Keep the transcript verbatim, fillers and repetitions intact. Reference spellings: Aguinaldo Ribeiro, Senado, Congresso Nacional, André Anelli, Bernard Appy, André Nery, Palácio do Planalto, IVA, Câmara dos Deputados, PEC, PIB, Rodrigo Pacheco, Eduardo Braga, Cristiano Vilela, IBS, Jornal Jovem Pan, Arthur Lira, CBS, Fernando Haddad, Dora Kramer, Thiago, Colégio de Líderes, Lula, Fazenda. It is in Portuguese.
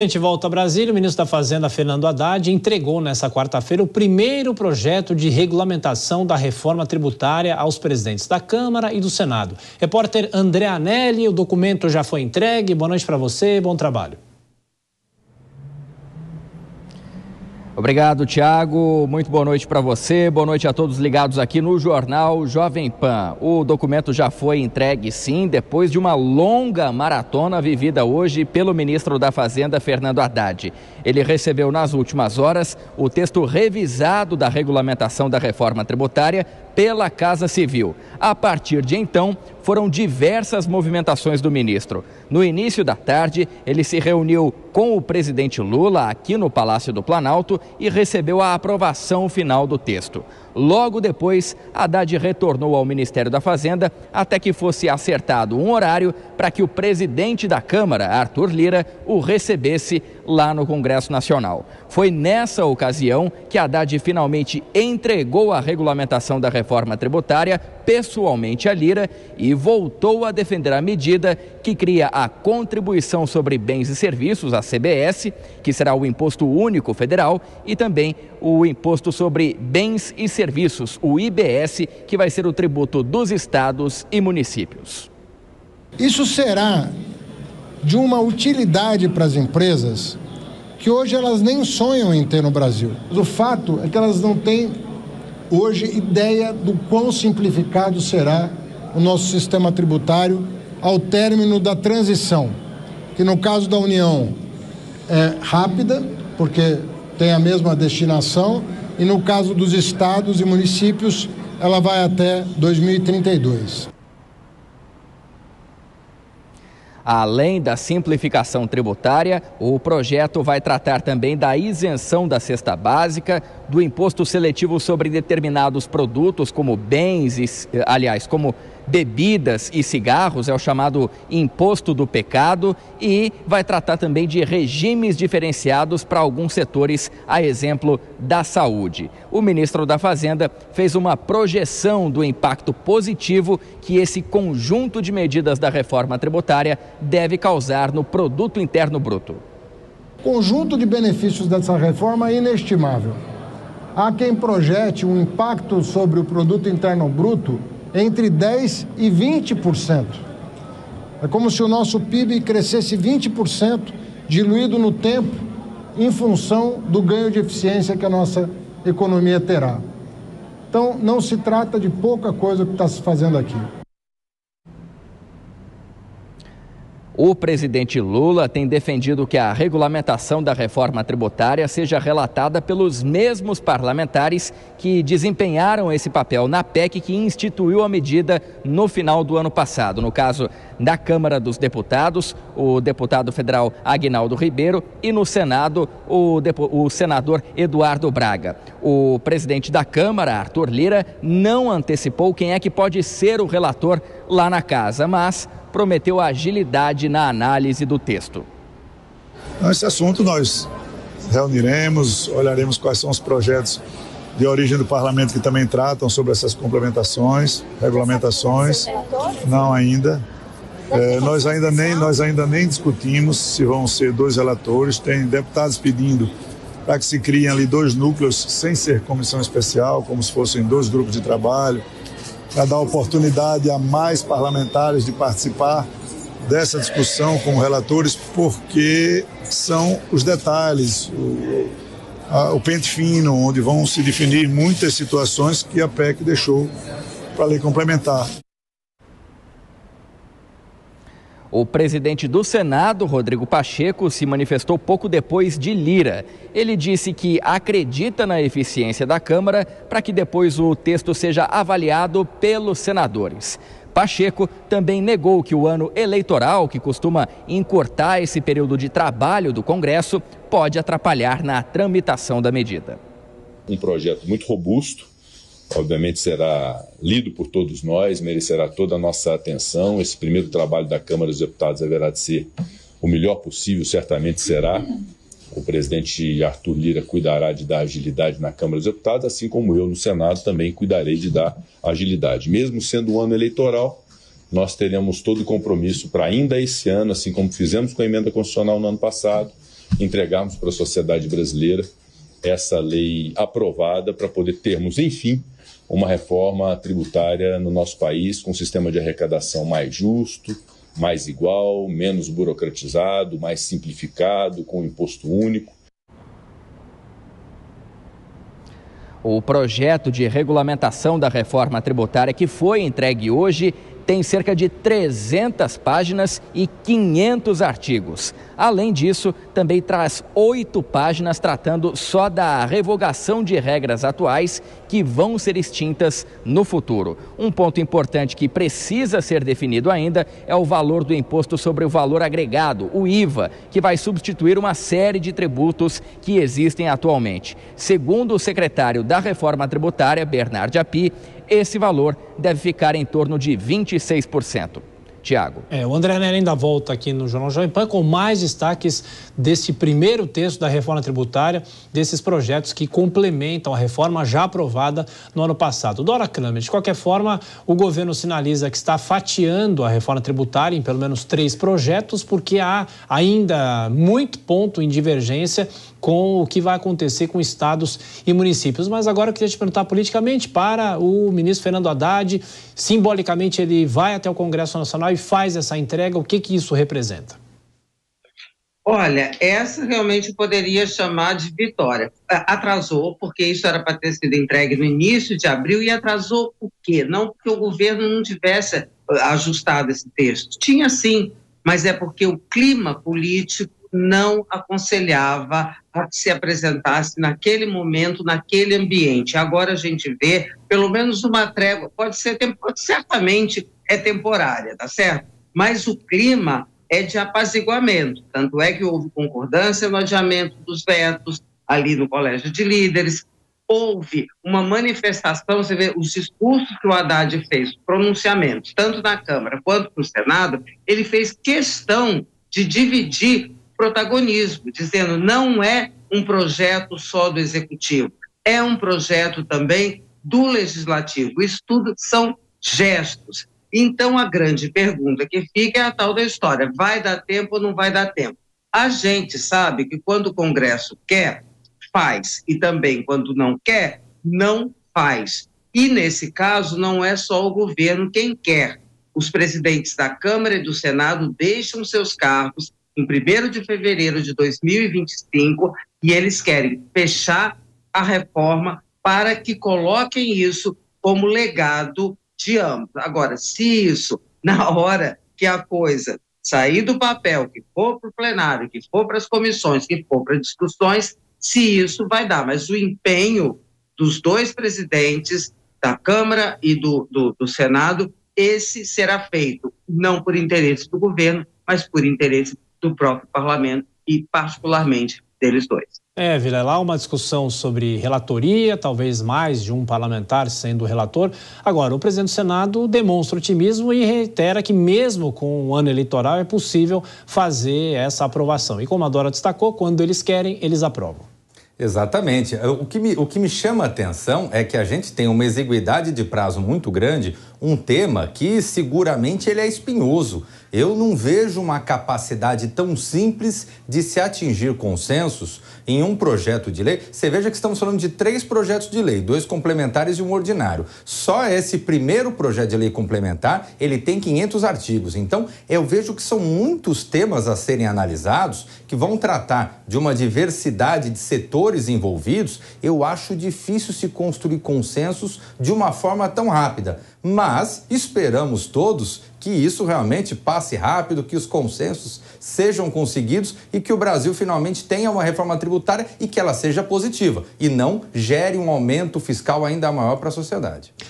A gente volta a Brasília. O ministro da Fazenda, Fernando Haddad, entregou nesta quarta-feira o primeiro projeto de regulamentação da reforma tributária aos presidentes da Câmara e do Senado. Repórter André Anelli, o documento já foi entregue. Boa noite para você, bom trabalho. Obrigado, Thiago. Muito boa noite para você. Boa noite a todos ligados aqui no Jornal Jovem Pan. O documento já foi entregue, sim, depois de uma longa maratona vivida hoje pelo ministro da Fazenda, Fernando Haddad. Ele recebeu nas últimas horas o texto revisado da regulamentação da reforma tributária pela Casa Civil. A partir de então, foram diversas movimentações do ministro. No início da tarde, ele se reuniu com o presidente Lula aqui no Palácio do Planalto e recebeu a aprovação final do texto. Logo depois, Haddad retornou ao Ministério da Fazenda até que fosse acertado um horário para que o presidente da Câmara, Arthur Lira, o recebesse lá no Congresso Nacional. Foi nessa ocasião que Haddad finalmente entregou a regulamentação da reforma tributária pessoalmente a Lira e voltou a defender a medida que cria a Contribuição sobre Bens e Serviços, a C B S, que será o Imposto Único Federal, e também o Imposto sobre Bens e Serviços. Serviços, o I B S, que vai ser o tributo dos estados e municípios. Isso será de uma utilidade para as empresas que hoje elas nem sonham em ter no Brasil. O fato é que elas não têm hoje ideia do quão simplificado será o nosso sistema tributário ao término da transição, que no caso da União é rápida, porque tem a mesma destinação, e no caso dos estados e municípios, ela vai até dois mil e trinta e dois. Além da simplificação tributária, o projeto vai tratar também da isenção da cesta básica, do imposto seletivo sobre determinados produtos, como bens, e, aliás, como bebidas e cigarros, é o chamado imposto do pecado, e vai tratar também de regimes diferenciados para alguns setores, a exemplo da saúde. O ministro da Fazenda fez uma projeção do impacto positivo que esse conjunto de medidas da reforma tributária deve causar no produto interno bruto. O conjunto de benefícios dessa reforma é inestimável. Há quem projete um impacto sobre o produto interno bruto entre dez por cento e vinte por cento. É como se o nosso P I B crescesse vinte por cento, diluído no tempo, em função do ganho de eficiência que a nossa economia terá. Então, não se trata de pouca coisa que está se fazendo aqui. O presidente Lula tem defendido que a regulamentação da reforma tributária seja relatada pelos mesmos parlamentares que desempenharam esse papel na P E C que instituiu a medida no final do ano passado. No caso da Câmara dos Deputados, o deputado federal Aguinaldo Ribeiro, e no Senado, o, o senador Eduardo Braga. O presidente da Câmara, Arthur Lira, não antecipou quem é que pode ser o relator lá na casa, mas prometeu agilidade na análise do texto. Nesse assunto nós reuniremos, olharemos quais são os projetos de origem do parlamento que também tratam sobre essas complementações, regulamentações. Não ainda. É, nós, ainda nem, nós ainda nem discutimos se vão ser dois relatores. Tem deputados pedindo para que se criem ali dois núcleos sem ser comissão especial, como se fossem dois grupos de trabalho, para dar oportunidade a mais parlamentares de participar dessa discussão como relatores, porque são os detalhes, o, a, o pente fino, onde vão se definir muitas situações que a P E C deixou para a lei complementar. O presidente do Senado, Rodrigo Pacheco, se manifestou pouco depois de Lira. Ele disse que acredita na eficiência da Câmara para que depois o texto seja avaliado pelos senadores. Pacheco também negou que o ano eleitoral, que costuma encurtar esse período de trabalho do Congresso, pode atrapalhar na tramitação da medida. Um projeto muito robusto. Obviamente será lido por todos nós, merecerá toda a nossa atenção. Esse primeiro trabalho da Câmara dos Deputados haverá de ser o melhor possível, certamente será. O presidente Arthur Lira cuidará de dar agilidade na Câmara dos Deputados, assim como eu no Senado também cuidarei de dar agilidade. Mesmo sendo um ano eleitoral, nós teremos todo o compromisso para ainda esse ano, assim como fizemos com a emenda constitucional no ano passado, entregarmos para a sociedade brasileira essa lei aprovada para poder termos, enfim, uma reforma tributária no nosso país com um sistema de arrecadação mais justo, mais igual, menos burocratizado, mais simplificado, com imposto único. O projeto de regulamentação da reforma tributária que foi entregue hoje tem cerca de trezentas páginas e quinhentos artigos. Além disso, também traz oito páginas tratando só da revogação de regras atuais que vão ser extintas no futuro. Um ponto importante que precisa ser definido ainda é o valor do imposto sobre o valor agregado, o I V A, que vai substituir uma série de tributos que existem atualmente. Segundo o secretário da Reforma Tributária, Bernard Appy, esse valor deve ficar em torno de vinte e seis por cento. Thiago. É, o André Nery ainda volta aqui no Jornal Jovem Pan com mais destaques desse primeiro texto da reforma tributária, desses projetos que complementam a reforma já aprovada no ano passado. Dora Kramer, de qualquer forma, o governo sinaliza que está fatiando a reforma tributária em pelo menos três projetos, porque há ainda muito ponto em divergência com o que vai acontecer com estados e municípios. Mas agora eu queria te perguntar politicamente para o ministro Fernando Haddad. Simbolicamente, ele vai até o Congresso Nacional e faz essa entrega. O que que isso representa? Olha, essa realmente poderia chamar de vitória. Atrasou, porque isso era para ter sido entregue no início de abril, e atrasou por quê? Não porque o governo não tivesse ajustado esse texto. Tinha sim, mas é porque o clima político não aconselhava a que se apresentasse naquele momento, naquele ambiente. Agora a gente vê pelo menos uma trégua, pode ser, certamente é temporária, tá certo? Mas o clima é de apaziguamento, tanto é que houve concordância no adiamento dos vetos ali no Colégio de Líderes, houve uma manifestação, você vê os discursos que o Haddad fez, pronunciamentos, tanto na Câmara quanto no Senado, ele fez questão de dividir protagonismo, dizendo não é um projeto só do Executivo, é um projeto também do Legislativo. Isso tudo são gestos. Então, a grande pergunta que fica é a tal da história, vai dar tempo ou não vai dar tempo? A gente sabe que quando o Congresso quer, faz, e também quando não quer, não faz. E, nesse caso, não é só o governo quem quer. Os presidentes da Câmara e do Senado deixam seus cargos em primeiro de fevereiro de dois mil e vinte e cinco, e eles querem fechar a reforma para que coloquem isso como legado de ambos. Agora, se isso, na hora que a coisa sair do papel, que for para o plenário, que for para as comissões, que for para discussões, se isso vai dar. Mas o empenho dos dois presidentes, da Câmara e do, do, do Senado, esse será feito, não por interesse do governo, mas por interesse do próprio parlamento e particularmente deles dois. É, Vilela, há uma discussão sobre relatoria, talvez mais de um parlamentar sendo relator. Agora, o presidente do Senado demonstra otimismo e reitera que mesmo com o ano eleitoral é possível fazer essa aprovação. E como a Dora destacou, quando eles querem, eles aprovam. Exatamente. O que me, o que me chama a atenção é que a gente tem uma exiguidade de prazo muito grande, um tema que seguramente ele é espinhoso. Eu não vejo uma capacidade tão simples de se atingir consensos em um projeto de lei. Você veja que estamos falando de três projetos de lei, dois complementares e um ordinário. Só esse primeiro projeto de lei complementar, ele tem quinhentos artigos. Então, eu vejo que são muitos temas a serem analisados, que vão tratar de uma diversidade de setores envolvidos. Eu acho difícil se construir consensos de uma forma tão rápida. Mas esperamos todos que isso realmente passe rápido, que os consensos sejam conseguidos e que o Brasil finalmente tenha uma reforma tributária e que ela seja positiva e não gere um aumento fiscal ainda maior para a sociedade.